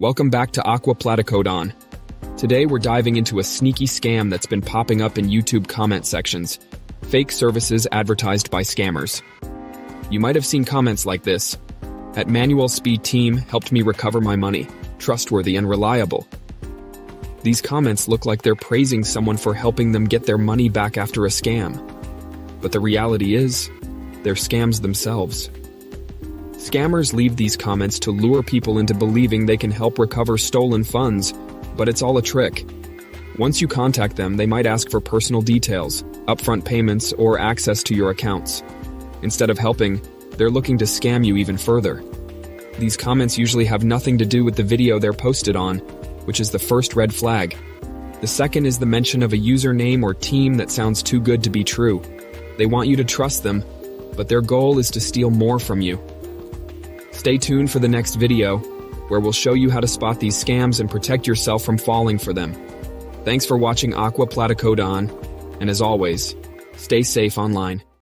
Welcome back to Aqua Platycodon. Today we're diving into a sneaky scam that's been popping up in YouTube comment sections. Fake services advertised by scammers. You might have seen comments like this. At Manual Speed Team helped me recover my money. Trustworthy and reliable. These comments look like they're praising someone for helping them get their money back after a scam. But the reality is, they're scams themselves. Scammers leave these comments to lure people into believing they can help recover stolen funds, but it's all a trick. Once you contact them, they might ask for personal details, upfront payments, or access to your accounts. Instead of helping, they're looking to scam you even further. These comments usually have nothing to do with the video they're posted on, which is the first red flag. The second is the mention of a username or team that sounds too good to be true. They want you to trust them, but their goal is to steal more from you. Stay tuned for the next video, where we'll show you how to spot these scams and protect yourself from falling for them. Thanks for watching Aqua Platycodon, and as always, stay safe online.